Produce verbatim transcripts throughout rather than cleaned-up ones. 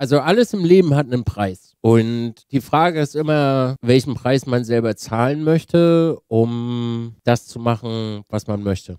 Also alles im Leben hat einen Preis. Und die Frage ist immer, welchen Preis man selber zahlen möchte, um das zu machen, was man möchte.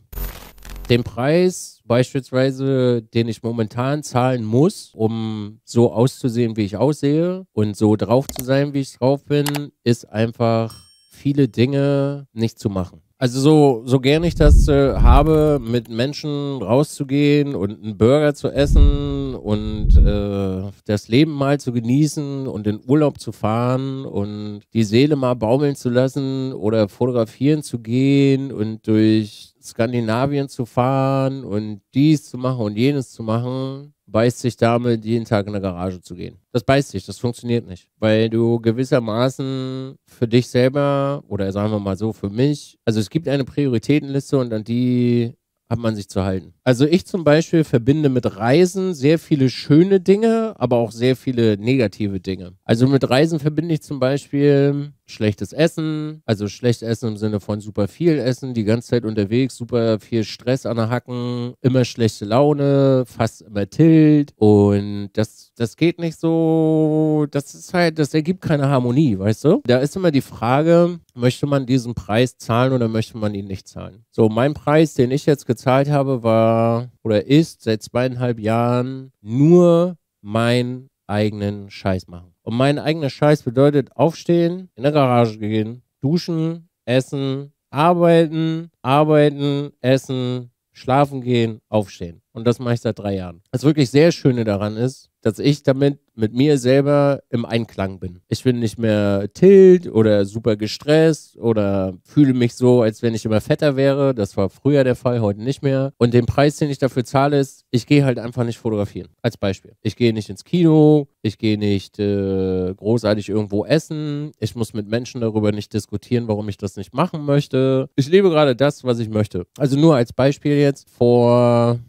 Den Preis beispielsweise, den ich momentan zahlen muss, um so auszusehen, wie ich aussehe und so drauf zu sein, wie ich drauf bin, ist einfach viele Dinge nicht zu machen. Also so, so gern ich das äh, habe, mit Menschen rauszugehen und einen Burger zu essen und äh, das Leben mal zu genießen und in Urlaub zu fahren und die Seele mal baumeln zu lassen oder fotografieren zu gehen und durch Skandinavien zu fahren und dies zu machen und jenes zu machen, beißt sich damit, jeden Tag in eine Garage zu gehen. Das beißt sich, das funktioniert nicht. Weil du gewissermaßen für dich selber, oder sagen wir mal so, für mich, also es gibt eine Prioritätenliste und an die hat man sich zu halten. Also ich zum Beispiel verbinde mit Reisen sehr viele schöne Dinge, aber auch sehr viele negative Dinge. Also mit Reisen verbinde ich zum Beispiel schlechtes Essen, also schlecht Essen im Sinne von super viel Essen, die ganze Zeit unterwegs, super viel Stress an der Hacken, immer schlechte Laune, fast immer Tilt und das, das geht nicht so, das ist halt, das ergibt keine Harmonie, weißt du? Da ist immer die Frage, möchte man diesen Preis zahlen oder möchte man ihn nicht zahlen? So, mein Preis, den ich jetzt gezahlt habe, war oder ist seit zweieinhalb Jahren nur mein eigenen Scheiß machen. Und mein eigener Scheiß bedeutet aufstehen, in der Garage gehen, duschen, essen, arbeiten, arbeiten, essen, schlafen gehen, aufstehen. Und das mache ich seit drei Jahren. Das wirklich sehr Schöne daran ist, dass ich damit mit mir selber im Einklang bin. Ich bin nicht mehr tilt oder super gestresst oder fühle mich so, als wenn ich immer fetter wäre. Das war früher der Fall, heute nicht mehr. Und den Preis, den ich dafür zahle, ist, ich gehe halt einfach nicht fotografieren. Als Beispiel. Ich gehe nicht ins Kino, ich gehe nicht äh, großartig irgendwo essen. Ich muss mit Menschen darüber nicht diskutieren, warum ich das nicht machen möchte. Ich lebe gerade das, was ich möchte. Also nur als Beispiel jetzt vor...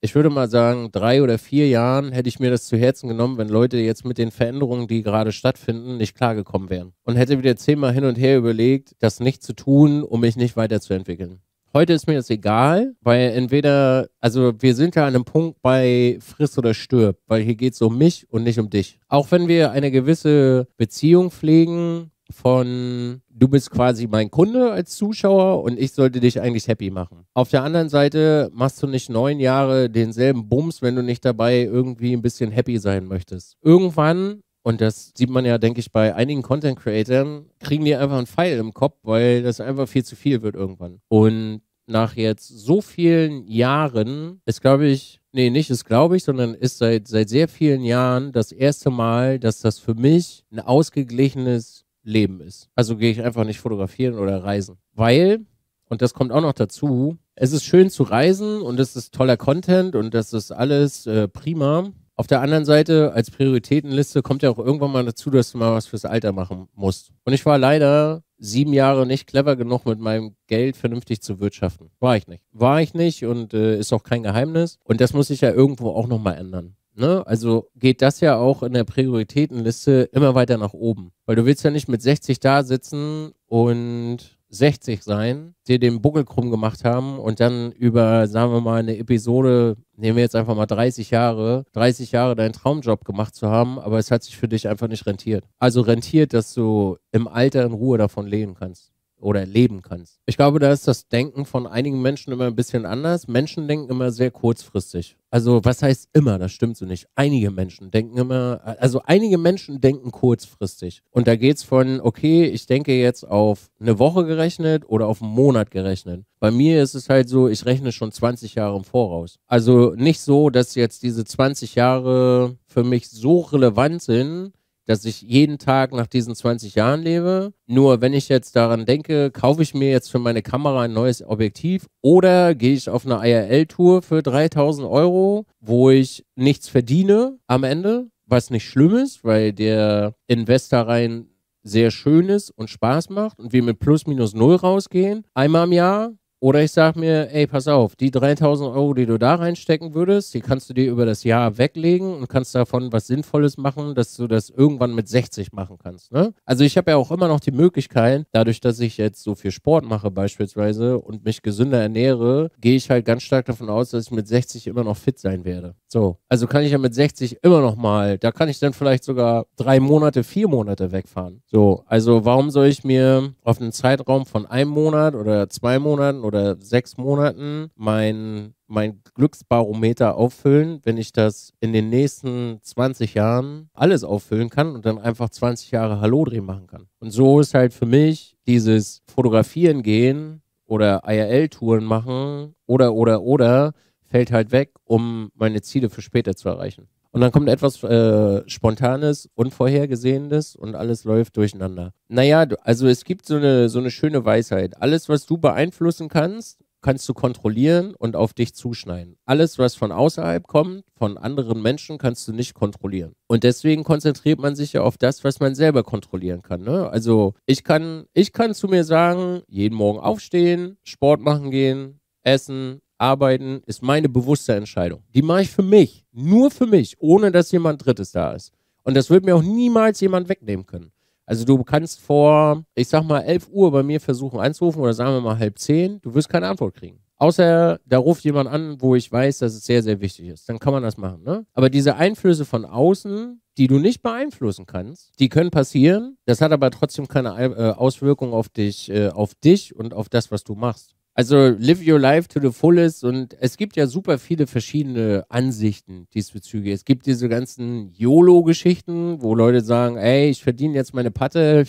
Ich würde mal sagen, drei oder vier Jahren hätte ich mir das zu Herzen genommen, wenn Leute jetzt mit den Veränderungen, die gerade stattfinden, nicht klargekommen wären. Und hätte wieder zehnmal hin und her überlegt, das nicht zu tun, um mich nicht weiterzuentwickeln. Heute ist mir das egal, weil entweder, also wir sind ja an einem Punkt bei friss oder stirb, weil hier geht es um mich und nicht um dich. Auch wenn wir eine gewisse Beziehung pflegen von... Du bist quasi mein Kunde als Zuschauer und ich sollte dich eigentlich happy machen. Auf der anderen Seite machst du nicht neun Jahre denselben Bums, wenn du nicht dabei irgendwie ein bisschen happy sein möchtest. Irgendwann, und das sieht man ja, denke ich, bei einigen Content-Creatern, kriegen die einfach einen Pfeil im Kopf, weil das einfach viel zu viel wird irgendwann. Und nach jetzt so vielen Jahren ist, glaube ich, nee, nicht ist, glaube ich, sondern ist seit, seit sehr vielen Jahren das erste Mal, dass das für mich ein ausgeglichenes Leben ist. Also gehe ich einfach nicht fotografieren oder reisen. Weil, und das kommt auch noch dazu, es ist schön zu reisen und es ist toller Content und das ist alles äh, prima. Auf der anderen Seite, als Prioritätenliste kommt ja auch irgendwann mal dazu, dass du mal was fürs Alter machen musst. Und ich war leider sieben Jahre nicht clever genug, mit meinem Geld vernünftig zu wirtschaften. War ich nicht. War ich nicht und äh, ist auch kein Geheimnis. Und das muss ich ja irgendwo auch nochmal ändern. Ne? Also geht das ja auch in der Prioritätenliste immer weiter nach oben. Weil du willst ja nicht mit sechzig da sitzen und sechzig sein, dir den Buckel krumm gemacht haben und dann über, sagen wir mal, eine Episode, nehmen wir jetzt einfach mal dreißig Jahre, dreißig Jahre deinen Traumjob gemacht zu haben, aber es hat sich für dich einfach nicht rentiert. Also rentiert, dass du im Alter in Ruhe davon leben kannst. Oder leben kannst. Ich glaube, da ist das Denken von einigen Menschen immer ein bisschen anders. Menschen denken immer sehr kurzfristig. Also was heißt immer? Das stimmt so nicht. Einige Menschen denken immer, also einige Menschen denken kurzfristig. Und da geht es von, okay, ich denke jetzt auf eine Woche gerechnet oder auf einen Monat gerechnet. Bei mir ist es halt so, ich rechne schon zwanzig Jahre im Voraus. Also nicht so, dass jetzt diese zwanzig Jahre für mich so relevant sind, dass ich jeden Tag nach diesen zwanzig Jahren lebe. Nur wenn ich jetzt daran denke, kaufe ich mir jetzt für meine Kamera ein neues Objektiv oder gehe ich auf eine I R L-Tour für dreitausend Euro, wo ich nichts verdiene am Ende, was nicht schlimm ist, weil der Invest da rein sehr schön ist und Spaß macht und wir mit plus minus null rausgehen, einmal im Jahr. Oder ich sage mir, ey, pass auf, die dreitausend Euro, die du da reinstecken würdest, die kannst du dir über das Jahr weglegen und kannst davon was Sinnvolles machen, dass du das irgendwann mit sechzig machen kannst. Ne? Also ich habe ja auch immer noch die Möglichkeit, dadurch, dass ich jetzt so viel Sport mache beispielsweise und mich gesünder ernähre, gehe ich halt ganz stark davon aus, dass ich mit sechzig immer noch fit sein werde. So, also kann ich ja mit sechzig immer noch mal, da kann ich dann vielleicht sogar drei Monate, vier Monate wegfahren. So, also warum soll ich mir auf einen Zeitraum von einem Monat oder zwei Monaten oder sechs Monaten mein, mein Glücksbarometer auffüllen, wenn ich das in den nächsten zwanzig Jahren alles auffüllen kann und dann einfach zwanzig Jahre Hallo-Dreh machen kann. Und so ist halt für mich dieses Fotografieren gehen oder I R L-Touren machen oder, oder, oder, fällt halt weg, um meine Ziele für später zu erreichen. Und dann kommt etwas äh, Spontanes, Unvorhergesehenes und alles läuft durcheinander. Naja, also es gibt so eine, so eine schöne Weisheit. Alles, was du beeinflussen kannst, kannst du kontrollieren und auf dich zuschneiden. Alles, was von außerhalb kommt, von anderen Menschen, kannst du nicht kontrollieren. Und deswegen konzentriert man sich ja auf das, was man selber kontrollieren kann, ne? Also ich kann, ich kann zu mir sagen, jeden Morgen aufstehen, Sport machen gehen, essen, arbeiten ist meine bewusste Entscheidung. Die mache ich für mich, nur für mich, ohne dass jemand Drittes da ist. Und das wird mir auch niemals jemand wegnehmen können. Also du kannst vor, ich sag mal, elf Uhr bei mir versuchen anzurufen oder sagen wir mal halb zehn, du wirst keine Antwort kriegen. Außer da ruft jemand an, wo ich weiß, dass es sehr, sehr wichtig ist. Dann kann man das machen, ne? Aber diese Einflüsse von außen, die du nicht beeinflussen kannst, die können passieren. Das hat aber trotzdem keine Auswirkung auf dich, auf dich und auf das, was du machst. Also live your life to the fullest und es gibt ja super viele verschiedene Ansichten diesbezüglich. Es gibt diese ganzen YOLO-Geschichten, wo Leute sagen, ey, ich verdiene jetzt meine Patte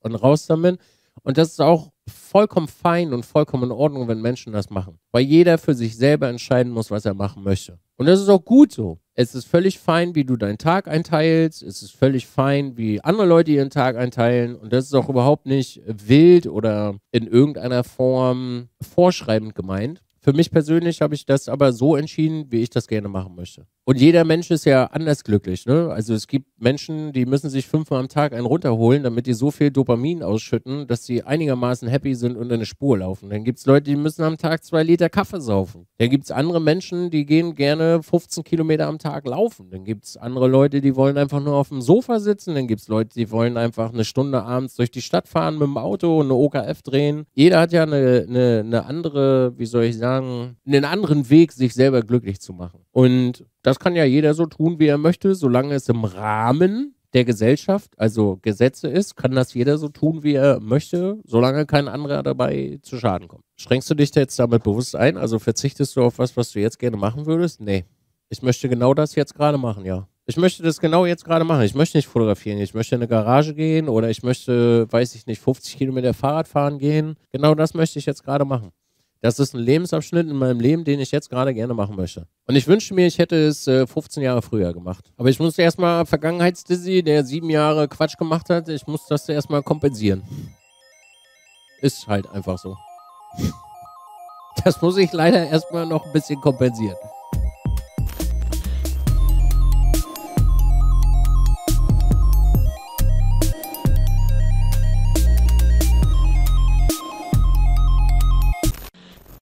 und raus damit. Und das ist auch vollkommen fein und vollkommen in Ordnung, wenn Menschen das machen. Weil jeder für sich selber entscheiden muss, was er machen möchte. Und das ist auch gut so. Es ist völlig fein, wie du deinen Tag einteilst. Es ist völlig fein, wie andere Leute ihren Tag einteilen. Und das ist auch überhaupt nicht wild oder in irgendeiner Form vorschreibend gemeint. Für mich persönlich habe ich das aber so entschieden, wie ich das gerne machen möchte. Und jeder Mensch ist ja anders glücklich, ne? Also es gibt Menschen, die müssen sich fünfmal am Tag einen runterholen, damit die so viel Dopamin ausschütten, dass sie einigermaßen happy sind und in eine Spur laufen. Dann gibt es Leute, die müssen am Tag zwei Liter Kaffee saufen. Dann gibt es andere Menschen, die gehen gerne fünfzehn Kilometer am Tag laufen. Dann gibt es andere Leute, die wollen einfach nur auf dem Sofa sitzen. Dann gibt es Leute, die wollen einfach eine Stunde abends durch die Stadt fahren mit dem Auto und eine O K F drehen. Jeder hat ja eine, eine, eine andere, wie soll ich sagen, einen anderen Weg, sich selber glücklich zu machen. Und das kann ja jeder so tun, wie er möchte, solange es im Rahmen der Gesellschaft, also Gesetze ist, kann das jeder so tun, wie er möchte, solange kein anderer dabei zu Schaden kommt. Strengst du dich jetzt damit bewusst ein? Also verzichtest du auf was, was du jetzt gerne machen würdest? Nee. Ich möchte genau das jetzt gerade machen, ja. Ich möchte das genau jetzt gerade machen. Ich möchte nicht fotografieren. Ich möchte in eine Garage gehen oder ich möchte, weiß ich nicht, fünfzig Kilometer Fahrrad fahren gehen. Genau das möchte ich jetzt gerade machen. Das ist ein Lebensabschnitt in meinem Leben, den ich jetzt gerade gerne machen möchte. Und ich wünschte mir, ich hätte es äh, fünfzehn Jahre früher gemacht. Aber ich musste erstmal Vergangenheitsdizzy, der sieben Jahre Quatsch gemacht hat, ich muss das erstmal kompensieren. Ist halt einfach so. Das muss ich leider erstmal noch ein bisschen kompensieren.